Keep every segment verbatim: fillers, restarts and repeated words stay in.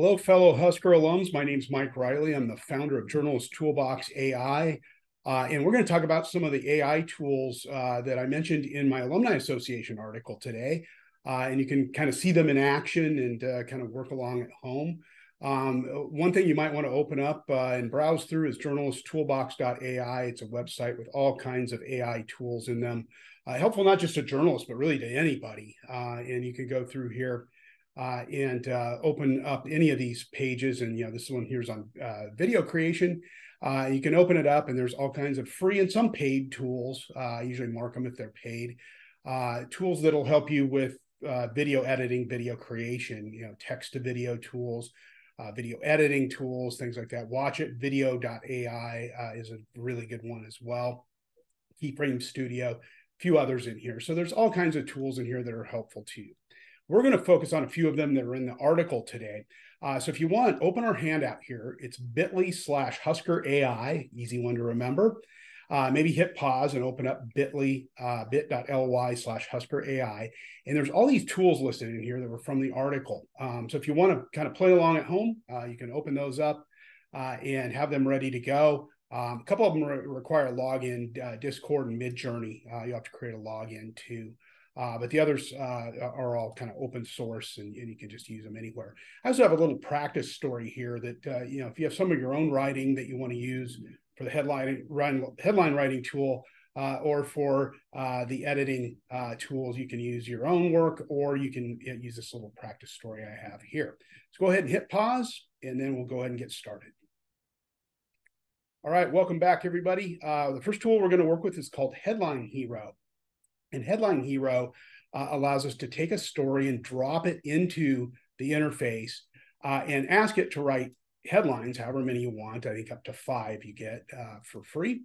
Hello, fellow Husker alums. My name's Mike Riley. I'm the founder of Journalist Toolbox A I, uh, and we're going to talk about some of the A I tools uh, that I mentioned in my Alumni Association article today, uh, and you can kind of see them in action and uh, kind of work along at home. Um, one thing you might want to open up uh, and browse through is journalist toolbox dot A I. It's a website with all kinds of A I tools in them, uh, helpful not just to journalists, but really to anybody, uh, and you can go through here. Uh, and uh, open up any of these pages. And, you know, this one here is on uh, video creation. Uh, you can open it up, and there's all kinds of free and some paid tools. Uh, I usually mark them if they're paid. Uh, tools that'll help you with uh, video editing, video creation, you know, text-to-video tools, uh, video editing tools, things like that. Watch it. Video dot A I uh, is a really good one as well. Keyframe Studio, a few others in here. So there's all kinds of tools in here that are helpful to you. We're going to focus on a few of them that are in the article today. Uh, so if you want, open our handout here. It's bit dot L Y slash Husker A I, easy one to remember. Uh, maybe hit pause and open up bit dot L Y, uh, bit dot L Y slash Husker A I. And there's all these tools listed in here that were from the article. Um, so if you want to kind of play along at home, uh, you can open those up uh, and have them ready to go. Um, a couple of them re require login, uh, Discord and Midjourney. Uh, you'll have to create a login too. Uh, but the others uh, are all kind of open source, and, and you can just use them anywhere. I also have a little practice story here that, uh, you know, if you have some of your own writing that you want to use for the headline, run, headline writing tool uh, or for uh, the editing uh, tools, you can use your own work, or you can use this little practice story I have here. So go ahead and hit pause, and then we'll go ahead and get started. All right, welcome back, everybody. Uh, the first tool we're going to work with is called Headline Hero. And Headline Hero uh, allows us to take a story and drop it into the interface uh, and ask it to write headlines, however many you want. I think up to five you get uh, for free.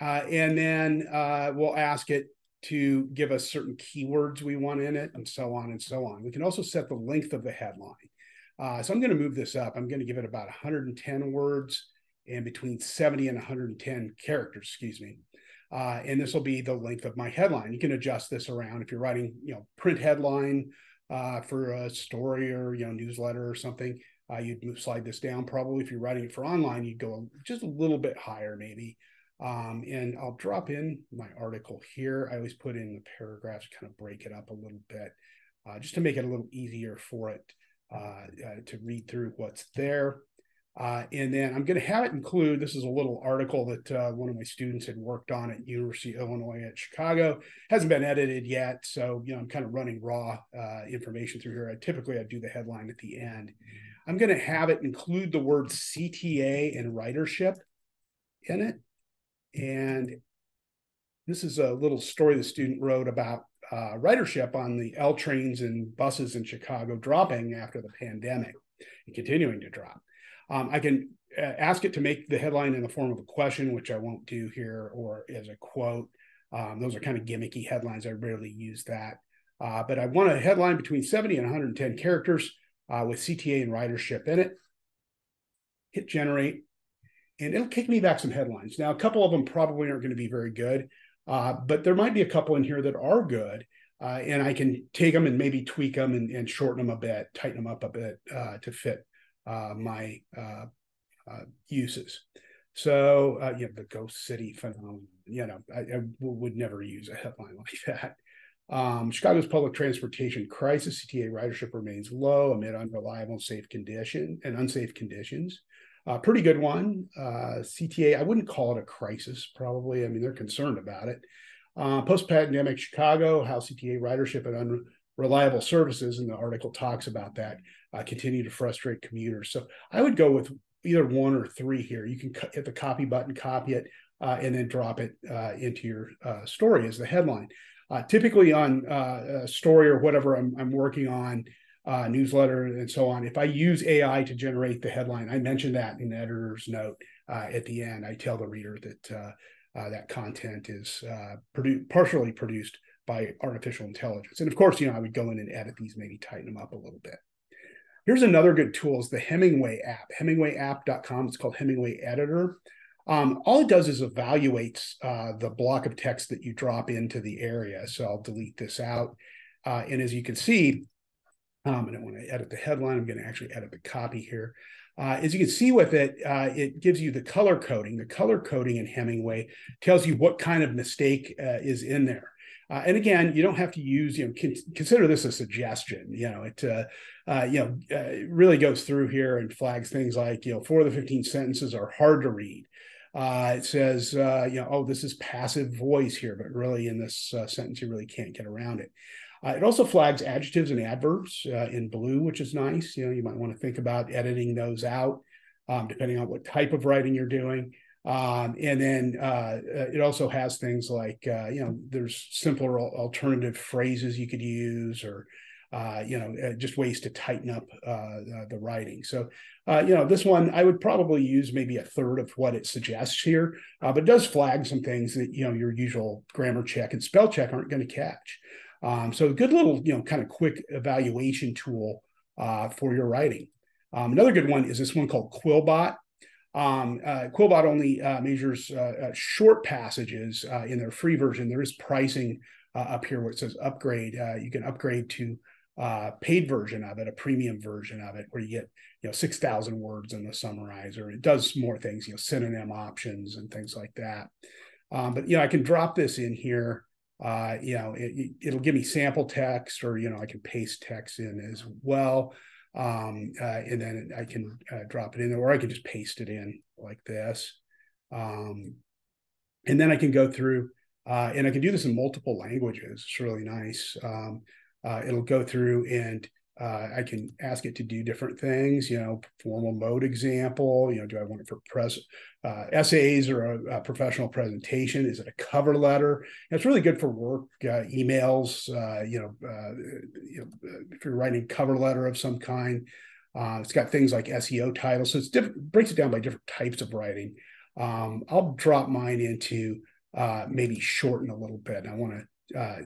Uh, and then uh, we'll ask it to give us certain keywords we want in it, and so on and so on. We can also set the length of the headline. Uh, so I'm going to move this up. I'm going to give it about one hundred ten words and between seventy and one hundred ten characters, excuse me. Uh, and this will be the length of my headline. You can adjust this around if you're writing, you know, print headline uh, for a story or, you know, newsletter or something. Uh, you'd move, slide this down probably. If you're writing it for online, you'd go just a little bit higher maybe. Um, and I'll drop in my article here. I always put in the paragraphs, kind of break it up a little bit uh, just to make it a little easier for it uh, uh, to read through what's there. Uh, and then I'm going to have it include, this is a little article that uh, one of my students had worked on at University of Illinois at Chicago. Hasn't been edited yet, so, you know, I'm kind of running raw uh, information through here. I, typically, I do the headline at the end. I'm going to have it include the words C T A and ridership in it. And this is a little story the student wrote about uh, ridership on the L trains and buses in Chicago dropping after the pandemic and continuing to drop. Um, I can uh, ask it to make the headline in the form of a question, which I won't do here, or as a quote. Um, those are kind of gimmicky headlines. I rarely use that. Uh, but I want a headline between seventy and one hundred ten characters uh, with C T A and ridership in it. Hit generate, and it'll kick me back some headlines. Now, a couple of them probably aren't going to be very good, uh, but there might be a couple in here that are good. Uh, and I can take them and maybe tweak them and, and shorten them a bit, tighten them up a bit uh, to fit Uh, my uh, uh, uses. So, uh, you know, the ghost city phenomenon, you know, I, I would never use a headline like that. Um, Chicago's public transportation crisis, C T A ridership remains low amid unreliable and safe condition and unsafe conditions. Uh, pretty good one. Uh, C T A, I wouldn't call it a crisis, probably. I mean, they're concerned about it. Uh, post-pandemic Chicago, how C T A ridership and unreliable reliable services, and the article talks about that, uh, continue to frustrate commuters. So I would go with either one or three here. You can hit the copy button, copy it, uh, and then drop it uh, into your uh, story as the headline. Uh, typically on uh, a story or whatever I'm, I'm working on, uh, newsletter and so on, if I use A I to generate the headline, I mention that in the editor's note uh, at the end. I tell the reader that uh, uh, that content is uh, produ- partially produced by artificial intelligence. And of course, you know, I would go in and edit these, maybe tighten them up a little bit. Here's another good tool, is the Hemingway app, Hemingway app dot com. It's called Hemingway Editor. Um, all it does is evaluates uh, the block of text that you drop into the area. So I'll delete this out. Uh, and as you can see, Um, and when I edit the headline, I'm going to actually edit the copy here. Uh, as you can see with it, uh, it gives you the color coding. The color coding in Hemingway tells you what kind of mistake uh, is in there. Uh, and again, you don't have to use, you know, con consider this a suggestion. You know, it uh, uh, you know, uh, it really goes through here and flags things like, you know, four of the fifteen sentences are hard to read. Uh, it says, uh, you know, oh, this is passive voice here, but really in this uh, sentence, you really can't get around it. Uh, it also flags adjectives and adverbs uh, in blue, which is nice. You know, you might want to think about editing those out, um, depending on what type of writing you're doing. Um, and then uh, it also has things like, uh, you know, there's simpler alternative phrases you could use, or, uh, you know, just ways to tighten up uh, the writing. So, uh, you know, this one, I would probably use maybe a third of what it suggests here, uh, but it does flag some things that, you know, your usual grammar check and spell check aren't going to catch. Um, so a good little, you know, kind of quick evaluation tool uh, for your writing. Um, another good one is this one called QuillBot. Um, uh, QuillBot only uh, measures uh, uh, short passages uh, in their free version. There is pricing uh, up here where it says upgrade. Uh, you can upgrade to uh, paid version of it, a premium version of it, where you get, you know, six thousand words in the summarizer. It does more things, you know, synonym options and things like that. Um, but, you know, I can drop this in here. Uh, you know, it, it'll give me sample text, or, you know, I can paste text in as well. Um, uh, and then I can uh, drop it in there, or I can just paste it in like this. Um, and then I can go through, uh, and I can do this in multiple languages. It's really nice. Um, uh, it'll go through and uh, I can ask it to do different things, you know, formal mode example, you know, do I want it for press, uh, essays or a, a professional presentation? Is it a cover letter? And it's really good for work, uh, emails, uh, you know, uh, you know, if you're writing a cover letter of some kind. Uh, it's got things like S E O titles. So it's different, breaks it down by different types of writing. Um, I'll drop mine into uh, maybe shorten a little bit. I want to uh,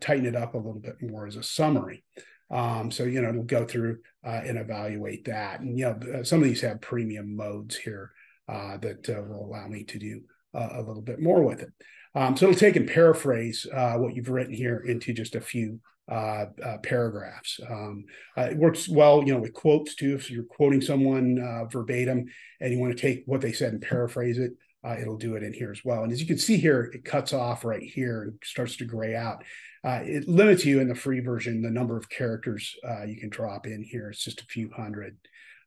tighten it up a little bit more as a summary. Um, so, you know, it'll go through uh, and evaluate that. And, you know, some of these have premium modes here uh, that uh, will allow me to do uh, a little bit more with it. Um, so it'll take and paraphrase uh, what you've written here into just a few uh, uh, paragraphs. Um, uh, it works well, you know, with quotes too. If you're quoting someone uh, verbatim and you want to take what they said and paraphrase it, Uh, it'll do it in here as well. And as you can see here, it cuts off right here and starts to gray out. Uh, it limits you in the free version, the number of characters uh, you can drop in here. It's just a few hundred.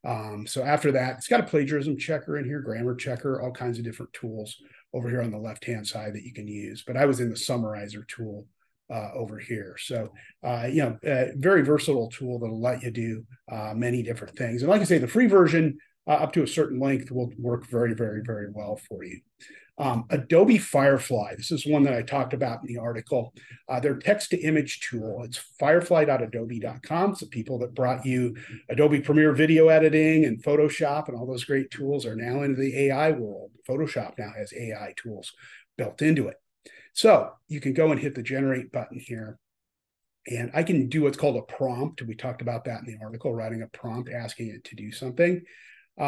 Um, so after that, it's got a plagiarism checker in here, grammar checker, all kinds of different tools over here on the left-hand side that you can use. But I was in the summarizer tool uh, over here. So, uh, you know, a very versatile tool that'll let you do uh, many different things. And like I say, the free version, Uh, up to a certain length, will work very, very, very well for you. Um, Adobe Firefly, this is one that I talked about in the article. Uh, their text-to-image tool, it's firefly dot adobe dot com. It's the people that brought you Adobe Premiere video editing and Photoshop and all those great tools are now into the A I world. Photoshop now has A I tools built into it. So you can go and hit the generate button here. And I can do what's called a prompt. We talked about that in the article, writing a prompt, asking it to do something.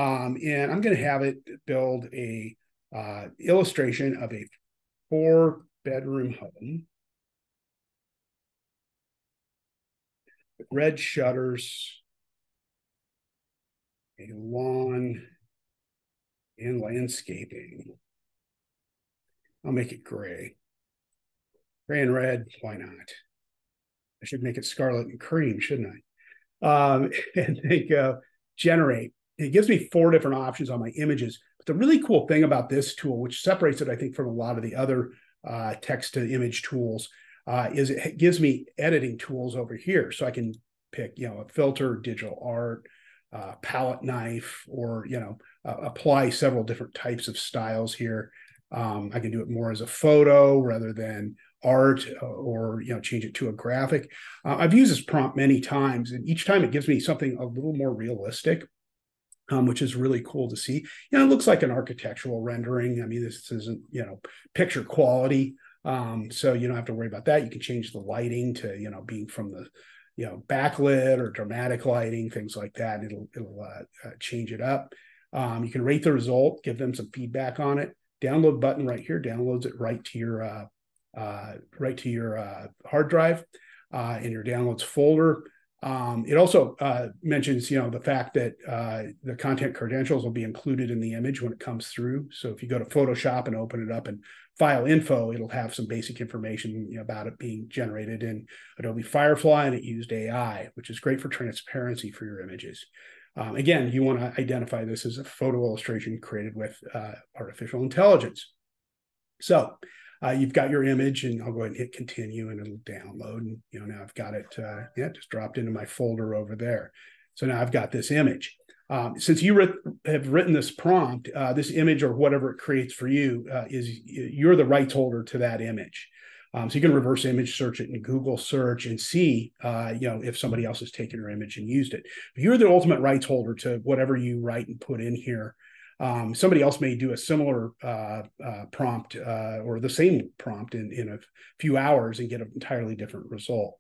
Um, and I'm going to have it build a uh, illustration of a four bedroom home, with red shutters, a lawn, and landscaping. I'll make it gray, gray and red. Why not? I should make it scarlet and cream, shouldn't I? Um, and they go generate. It gives me four different options on my images. But the really cool thing about this tool, which separates it, I think, from a lot of the other uh, text-to-image tools, uh, is it gives me editing tools over here. So I can pick, you know, a filter, digital art, uh, palette knife, or, you know, uh, apply several different types of styles here. Um, I can do it more as a photo rather than art, or, you know, change it to a graphic. Uh, I've used this prompt many times, and each time it gives me something a little more realistic. Um, which is really cool to see. You know, it looks like an architectural rendering. I mean, this isn't, you know, picture quality. Um, so you don't have to worry about that. You can change the lighting to, you know, being from the, you know, backlit or dramatic lighting, things like that. It'll, it'll uh, uh, change it up. Um, you can rate the result, give them some feedback on it. Download button right here downloads it right to your, uh, uh, right to your uh, hard drive uh, in your downloads folder. Um, it also uh, mentions, you know, the fact that uh, the content credentials will be included in the image when it comes through. So if you go to Photoshop and open it up and file info, it'll have some basic information about it being generated in Adobe Firefly, and it used A I, which is great for transparency for your images. Um, again, you want to identify this as a photo illustration created with uh, artificial intelligence. So uh, you've got your image, and I'll go ahead and hit continue, and it'll download. And you know, now I've got it. Uh, yeah, just dropped into my folder over there. So now I've got this image. Um, since you writ- have written this prompt, uh, this image or whatever it creates for you uh, is you're the rights holder to that image. Um, so you can reverse image search it in Google search and see, uh, you know, if somebody else has taken your image and used it. But you're the ultimate rights holder to whatever you write and put in here. Um, somebody else may do a similar uh, uh, prompt uh, or the same prompt in, in a few hours and get an entirely different result.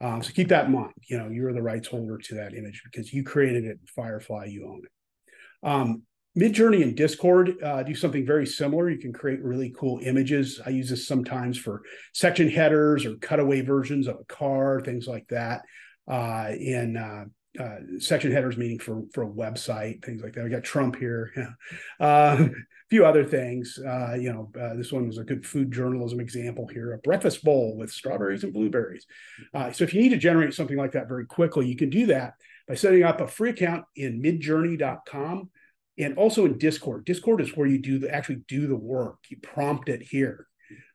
Um, so keep that in mind. You know, you're the rights holder to that image because you created it. Firefly, you own it. Um, Midjourney and Discord uh, do something very similar. You can create really cool images. I use this sometimes for section headers or cutaway versions of a car, things like that. Uh, in uh, uh, section headers, meaning for, for a website, things like that. We got Trump here. Yeah. Uh, a few other things. Uh, you know, uh, this one was a good food journalism example here, a breakfast bowl with strawberries and blueberries. Uh, so if you need to generate something like that very quickly, you can do that by setting up a free account in midjourney dot com. And also in Discord. Discord is where you do the, actually do the work. You prompt it here,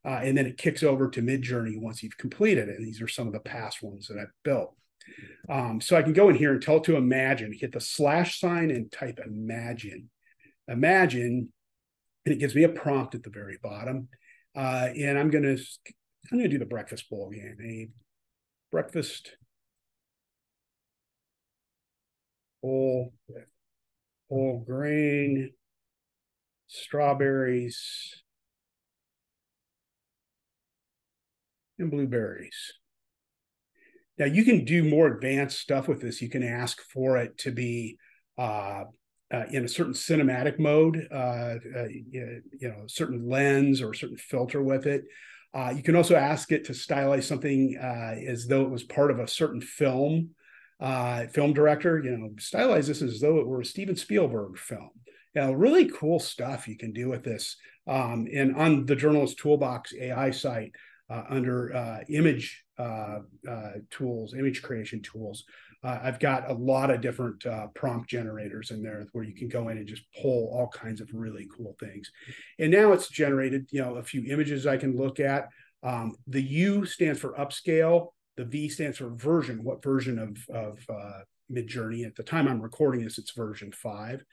uh, and then it kicks over to Midjourney once you've completed it. And these are some of the past ones that I've built. Um, so I can go in here and tell it to imagine, hit the slash sign and type imagine. Imagine, and it gives me a prompt at the very bottom. Uh, and I'm gonna, I'm gonna do the breakfast bowl again. A breakfast bowl with whole grain, strawberries, and blueberries. Now you can do more advanced stuff with this. You can ask for it to be uh, uh, in a certain cinematic mode, uh, uh, you know, a certain lens or a certain filter with it. Uh, you can also ask it to stylize something uh, as though it was part of a certain film. Uh, film director, you know, stylize this as though it were a Steven Spielberg film. You know, really cool stuff you can do with this. Um, and on the Journalist Toolbox A I site, uh, under uh, image uh, uh, tools, image creation tools, uh, I've got a lot of different uh, prompt generators in there where you can go in and just pull all kinds of really cool things. And now it's generated, you know, a few images I can look at. Um, the U stands for upscale. The V stands for version, what version of, of uh, Midjourney. At the time I'm recording this, it's version five.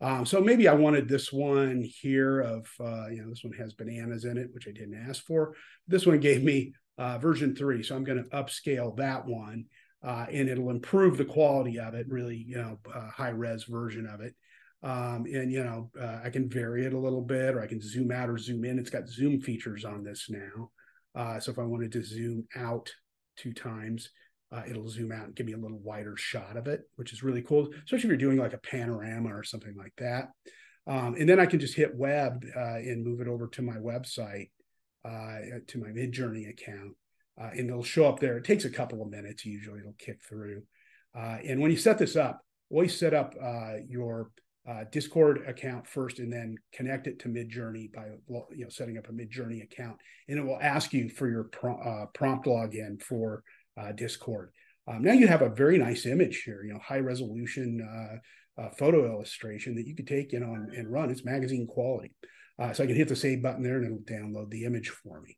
Um, so maybe I wanted this one here of, uh, you know, this one has bananas in it, which I didn't ask for. This one gave me uh, version three. So I'm going to upscale that one, uh, and it'll improve the quality of it, really, you know, uh, high res version of it. Um, and, you know, uh, I can vary it a little bit, or I can zoom out or zoom in. It's got zoom features on this now. Uh, so if I wanted to zoom out two times, uh, it'll zoom out and give me a little wider shot of it, which is really cool, especially if you're doing like a panorama or something like that. Um, and then I can just hit web uh, and move it over to my website, uh, to my Midjourney account, uh, and it'll show up there. It takes a couple of minutes. Usually it'll kick through. Uh, and when you set this up, always set up uh, your uh, Discord account first, and then connect it to Midjourney by, you know, setting up a Midjourney account, and it will ask you for your prom uh, prompt login for uh, Discord. Um, now you have a very nice image here, you know, high resolution uh, uh, photo illustration that you could take, you know, and, and run. It's magazine quality. Uh, so I can hit the save button there, and it'll download the image for me.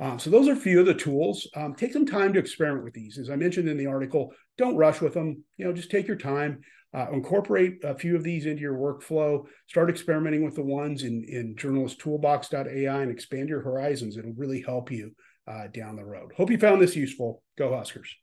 Um, so those are a few of the tools. Um, take some time to experiment with these. As I mentioned in the article, don't rush with them. You know, just take your time. Uh, incorporate a few of these into your workflow. Start experimenting with the ones in, in journalist toolbox dot A I and expand your horizons. It'll really help you uh, down the road. Hope you found this useful. Go Huskers.